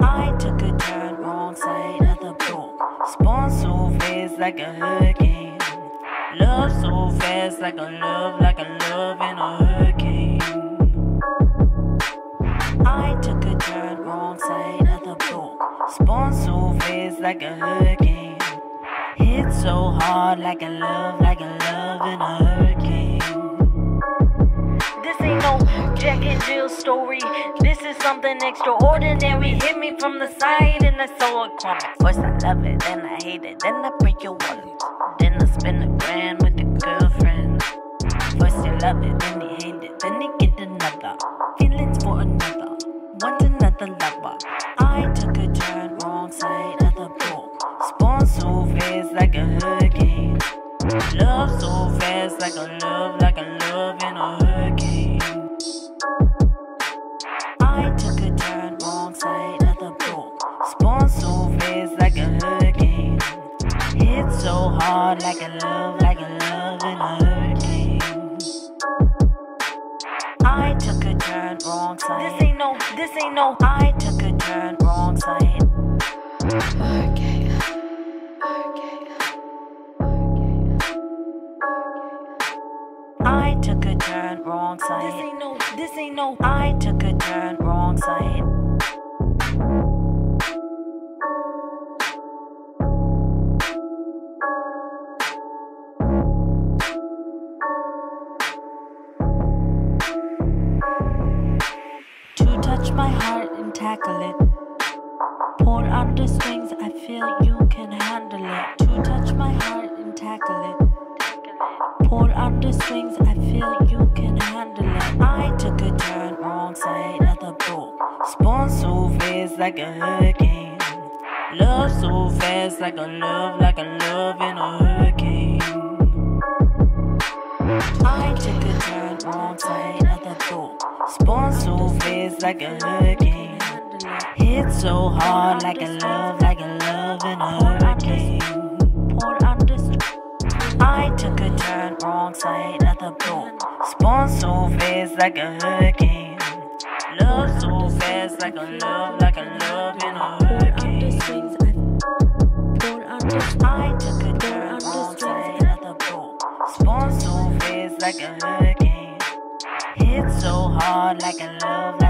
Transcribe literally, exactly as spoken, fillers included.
I took a turn wrong side of the block. Spawn so fast like a hurricane. Love so fast like a love, like a love in a hurricane. I took a turn wrong side of the block. Spawn so fast like a hurricane. Hit so hard like a love, like a love in a hurricane. This ain't no Jack and Jill story. This is something extraordinary. Hit me from the side and I saw it coming. First I love it, then I hate it, then I break your wallet, then I spend a grand with a girlfriend. First you love it, then you hate it, then you get another. Feelings for another, want another lover. I took a turn wrong side of the block. Spawn so fast like a hurricane. Love so fast like a love, like a love in a hurricane. I took a turn wrong side of the block. Spawn so fast like a hurricane. Hit so hard like a love, like a love in a hurricane. I took a turn wrong side. This ain't no, this ain't no. I took a turn wrong side. Okay, okay, okay. I took a turn wrong side. This ain't no, this ain't no. I took a turn wrong side. To touch my heart and tackle it. Pull on the strings, I feel you can handle it. To touch my heart and tackle it. Pull on the strings, I feel you can handle it. I took a turn wrong side of the block. Spawn so fast like a hurricane. Love so fast like a love, like a love in a hurricane. I took a turn wrong side of the block. Spawn so fast like a hurricane. Hit so hard like a love, like a love in a hurricane. I took a turn wrong side of the block. Spawn so fast like a hurricane. Love so fast like a love, like a love in a hurricane. I took a turn wrong side of the block. Spawn so fast like a hurricane. Hit so hard like a love.